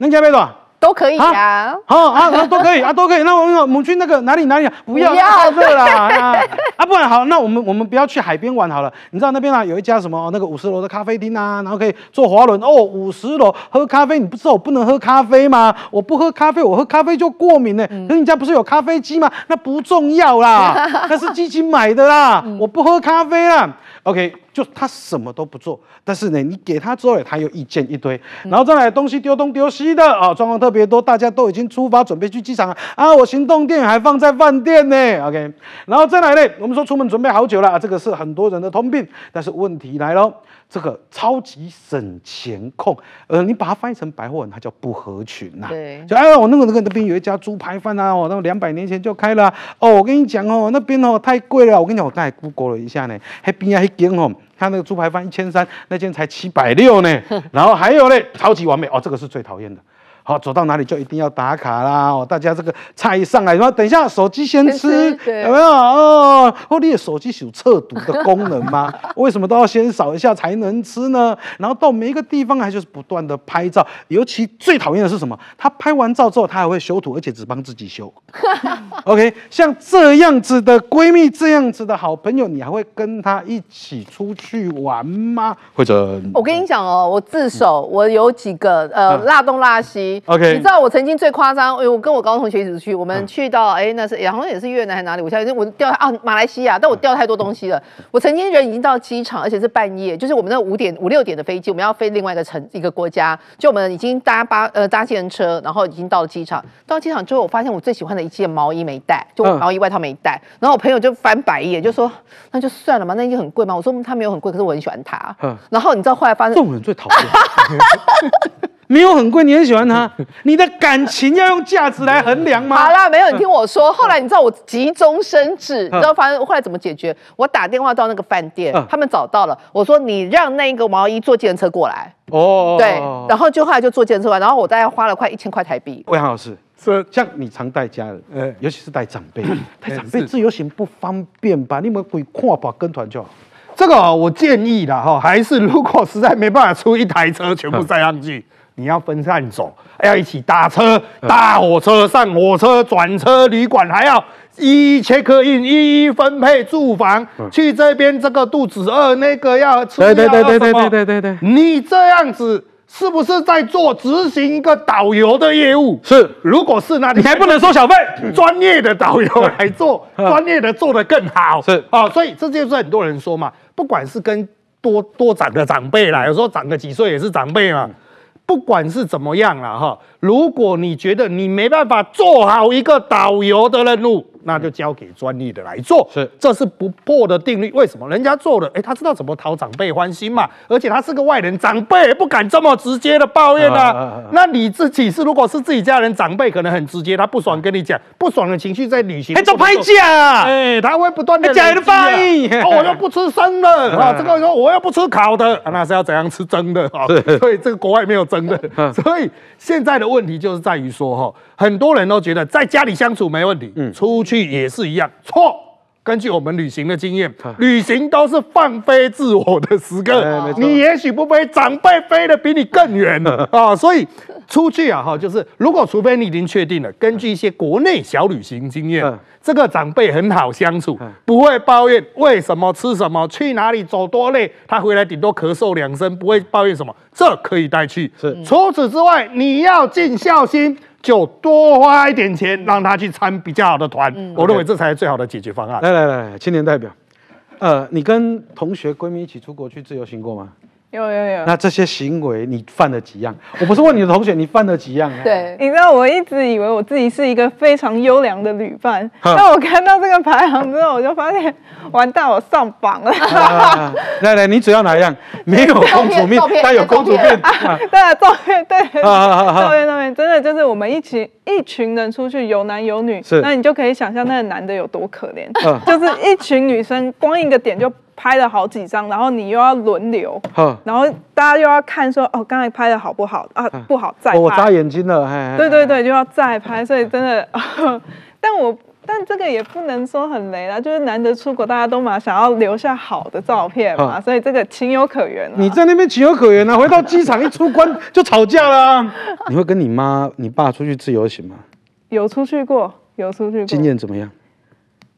安吉贝多。都可以啊，好啊，都可以啊，都可以。那我们我们去那个哪里哪里？不要到这啦啊，不然好，那我们我们不要去海边玩好了。你知道那边啊有一家什么那个五十楼的咖啡厅啊，然后可以坐滑轮哦，五十楼喝咖啡。你不知道我不能喝咖啡吗？我不喝咖啡，我喝咖啡就过敏呢。可是你家不是有咖啡机吗？那不重要啦，那是基金买的啦。我不喝咖啡啦。OK。就他什么都不做，但是呢，你给他之后，他又意见一堆，然后再来东西丢东丢西的啊，状况特别多，大家都已经出发准备去机场了啊，我行动电源还放在饭店呢 ，OK， 然后再来呢，我们说出门准备好久了、啊，这个是很多人的通病，但是问题来咯，这个超级省钱控，呃，你把它翻译成白话文，它叫不合群呐、啊，对，就哎我那个那个那边有一家猪排饭啊，我那两百年前就开了、啊，哦，我跟你讲哦，那边哦太贵了，我跟你讲，我刚才 Google 了一下呢，那边啊那间哦。他那个猪排饭一千三，那间才七百六呢。然后还有嘞，超级完美哦，这个是最讨厌的。好、哦，走到哪里就一定要打卡啦。哦，大家这个菜一上来，然后等一下手机先吃，有没有？哦，哦，你的手机有测毒的功能吗？为什么都要先扫一下才能吃呢？然后到每一个地方还就是不断的拍照，尤其最讨厌的是什么？他拍完照之后，他还会修图，而且只帮自己修。OK， 像这样子的闺蜜，这样子的好朋友，你还会跟她一起出去玩吗？或者我跟你讲哦，我自首，嗯、我有几个呃，嗯、辣东辣西。OK， 你知道我曾经最夸张，我跟我高中同学一起出去，我们去到哎、嗯欸，那是好像也是越南还是哪里，我现在我掉啊马来西亚，但我掉太多东西了。我曾经人已经到机场，而且是半夜，就是我们那五点五六点的飞机，我们要飞另外一个城一个国家，就我们已经搭巴呃搭计程车，然后已经到了机场。到机场之后，我发现我最喜欢的一件毛衣没。没带，就我毛衣外套没带，然后我朋友就翻白眼，就说那就算了嘛，那件很贵嘛。我说他没有很贵，可是我很喜欢他。然后你知道后来发现，这种人最讨厌。没有很贵，你很喜欢他，你的感情要用价值来衡量吗？好啦，没有，你听我说。后来你知道我急中生智，你知道发现后来怎么解决？我打电话到那个饭店，他们找到了，我说你让那个毛衣坐计程车过来。哦，对，然后就后来就坐计程车过来，然后我大概花了快一千块台币。魏航老师。像你常带家人，欸、尤其是带长辈，带长辈自由行不方便吧？你们可以跨把跟团就好。这个、哦、我建议啦，哈，还是如果实在没办法出一台车全部塞上去，嗯、你要分散走，要一起搭车、搭火车、上火车、转车，旅馆还要一一 check in， 一一分配住房。嗯、去这边这个肚子饿，那个要吃要什么？对对对对对对对对。你这样子。是不是在做执行一个导游的业务？是，如果是那你还不能收小费，专业的导游来做，专业的做得更好。是啊、哦，所以这就是很多人说嘛，不管是跟多多长的长辈啦，有时候长个几岁也是长辈嘛，不管是怎么样啦哈，如果你觉得你没办法做好一个导游的任务，那就交给专业的来做，是，这是不破的定律。为什么人家做了？哎，他知道怎么讨长辈欢心嘛，而且他是个外人，长辈也不敢这么直接的抱怨啊。啊啊啊那你自己是，如果是自己家人，长辈可能很直接，他不爽跟你讲，不爽的情绪在旅行。哎，这拍假啊！哎，他会不断的假的翻译。哦，我又不吃生的啊，这个说我又不吃烤的，啊、那是要怎样吃蒸的啊？所以这个国外没有蒸的，啊、所以现在的问题就是在于说哈，很多人都觉得在家里相处没问题，嗯，出去。也是一样，错。根据我们旅行的经验，旅行都是放飞自我的时刻。哎、你也许不飞，长辈飞得比你更远啊！所以出去啊，哈，就是如果除非你已经确定了，根据一些国内小旅行经验，嗯、这个长辈很好相处，嗯、不会抱怨为什么吃什么、去哪里走多累，他回来顶多咳嗽两声，不会抱怨什么，这可以带去。除此之外，你要尽孝心。 就多花一点钱，让他去参比较好的团，嗯、我认为这才是最好的解决方案。来来来，青年代表，呃，你跟同学、闺蜜一起出国去自由行过吗？有有有。那这些行为你犯了几样？我不是问你的同学，你犯了几样？对，你知道我一直以为我自己是一个非常优良的旅伴，但我看到这个排行之后，我就发现，完蛋，我上榜了。啊、来来，你主要哪一样？没有公主命，但有公主命。对，照片对。照片照片，真的就是我们一起一群人出去，有男有女，那你就可以想象那个男的有多可怜，啊、就是一群女生，光一个点就。 拍了好几张，然后你又要轮流，然后大家又要看说哦，刚才拍的好不好啊？不好再拍。我眨眼睛了，嘿嘿对对对，就要再拍，所以真的，但我但这个也不能说很雷啦，就是难得出国，大家都嘛想要留下好的照片嘛，所以这个情有可原、啊。你在那边情有可原啊，回到机场一出关就吵架啦、啊。你会跟你妈、你爸出去自由行吗？有出去过，有出去过。经验怎么样？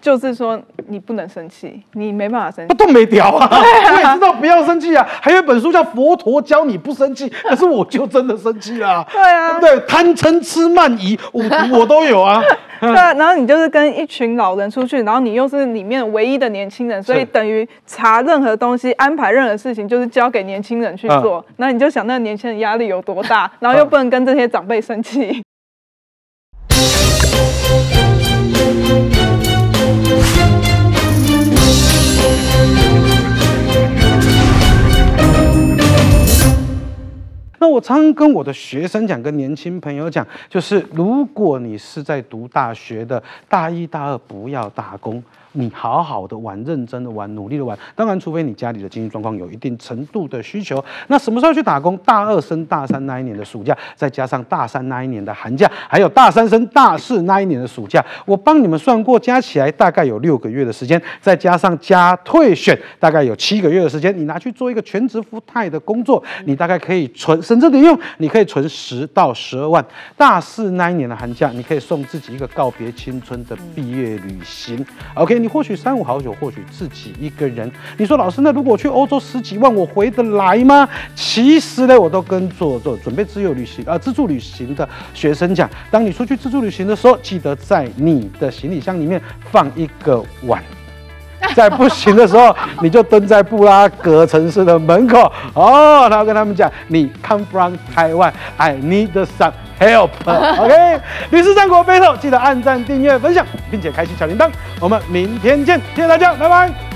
就是说你不能生气，你没办法生气，都没屌啊，我也知道不要生气啊，还有一本书叫《佛陀教你不生气》，可是我就真的生气啦，对啊，对，贪嗔痴慢疑五毒我都有啊。 对啊，然后你就是跟一群老人出去，然后你又是里面唯一的年轻人，所以等于查任何东西、安排任何事情，就是交给年轻人去做。那、啊、你就想，那年轻人压力有多大？然后又不能跟这些长辈生气。那我常常跟我的学生讲，跟年轻朋友讲，就是如果你是在读大学的，大一、大二不要打工，你好好的玩，认真的玩，努力的玩。当然，除非你家里的经济状况有一定程度的需求。那什么时候去打工？大二升大三那一年的暑假，再加上大三那一年的寒假，还有大三升大四那一年的暑假，我帮你们算过，加起来大概有六个月的时间，再加上加退选，大概有七个月的时间，你拿去做一个全职full time的工作，你大概可以存。 省这点用，你可以存十到十二万。大四那一年的寒假，你可以送自己一个告别青春的毕业旅行。OK， 你或许三五好友，或许自己一个人。你说老师，那如果我去欧洲十几万，我回得来吗？其实呢，我都跟做做准备自由旅行啊、呃、自助旅行的学生讲，当你出去自助旅行的时候，记得在你的行李箱里面放一个碗。 在不行的时候，你就蹲在布拉格城市的门口哦，然后跟他们讲，你 come from Taiwan, I need some help。OK， 旅事三国背后记得按赞、订阅、分享，并且开启小铃铛。我们明天见，谢谢大家，拜拜。